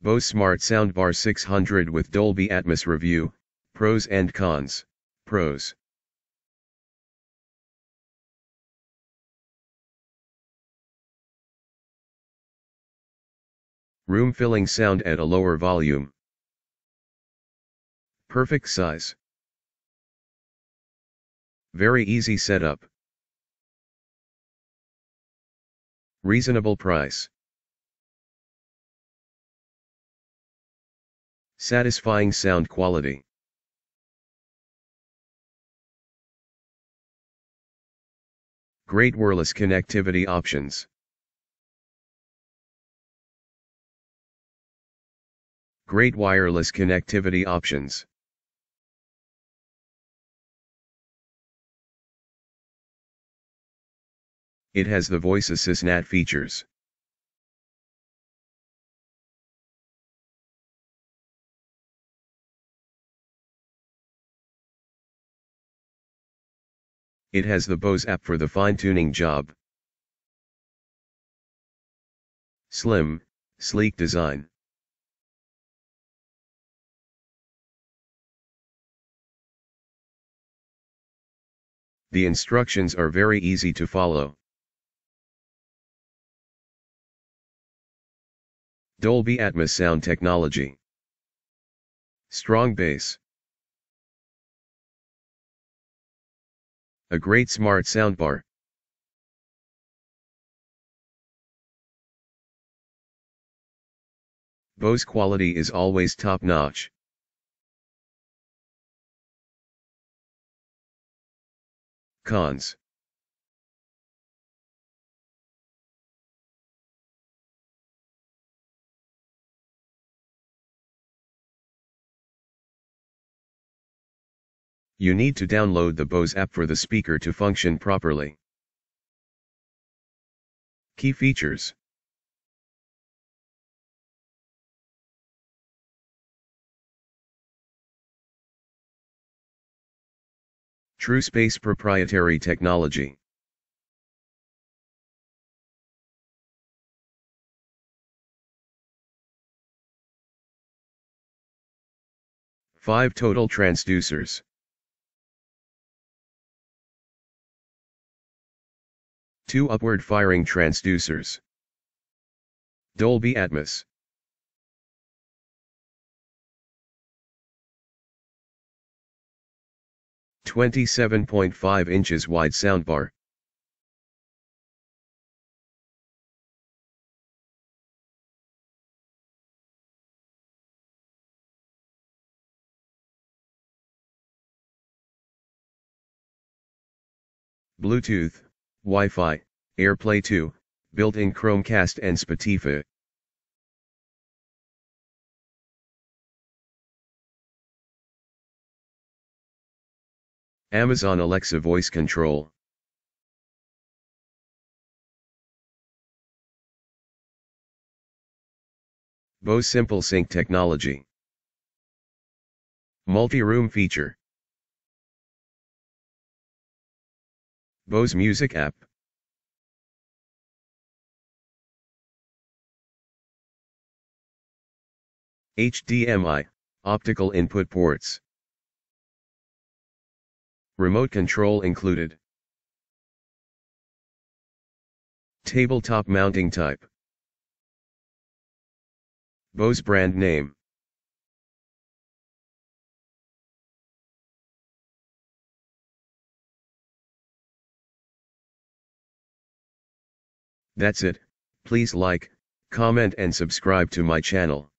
Bose Smart Soundbar 600 with Dolby Atmos review, pros and cons. Pros. Room filling sound at a lower volume. Perfect size. Very easy setup. Reasonable price. Satisfying sound quality. Great wireless connectivity options. Great wireless connectivity options. It has the voice assistant features. It has the Bose app for the fine-tuning job. Slim, sleek design. The instructions are very easy to follow. Dolby Atmos sound technology. Strong bass. A great smart soundbar. Bose quality is always top-notch. Cons. You need to download the Bose app for the speaker to function properly. Key features. TrueSpace proprietary technology. Five total transducers. Two upward-firing transducers. Dolby Atmos. .5 inches wide soundbar. Bluetooth, Wi-Fi, AirPlay 2, built-in Chromecast and Spotify. Amazon Alexa voice control. Bose SimpleSync technology. Multi-room feature. Bose Music App. HDMI, optical input ports. Remote control included. Tabletop mounting type. Bose brand name. That's it. Please like, comment and subscribe to my channel.